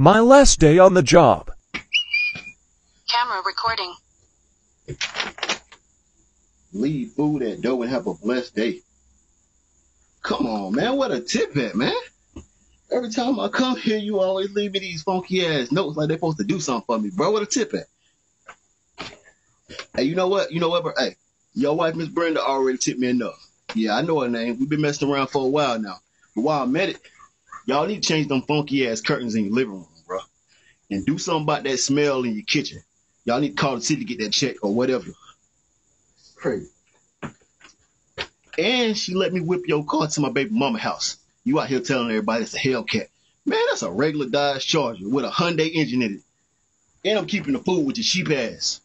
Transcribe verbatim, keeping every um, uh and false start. My last day on the job. Camera recording. Leave food at dough and have a blessed day. Come on, man. What a tip at, man. Every time I come here, you always leave me these funky-ass notes like they're supposed to do something for me, bro. What a tip at. Hey, you know what? You know what, bro? Hey, your wife, Miss Brenda, already tipped me enough. Yeah, I know her name. We've been messing around for a while now. But while I'm at it, y'all need to change them funky-ass curtains in your living room, bro. And do something about that smell in your kitchen. Y'all need to call the city to get that check or whatever. It's crazy. And she let me whip your car to my baby mama house. You out here telling everybody it's a Hellcat. Man, that's a regular Dodge Charger with a Hyundai engine in it. And I'm keeping the food with your cheap ass.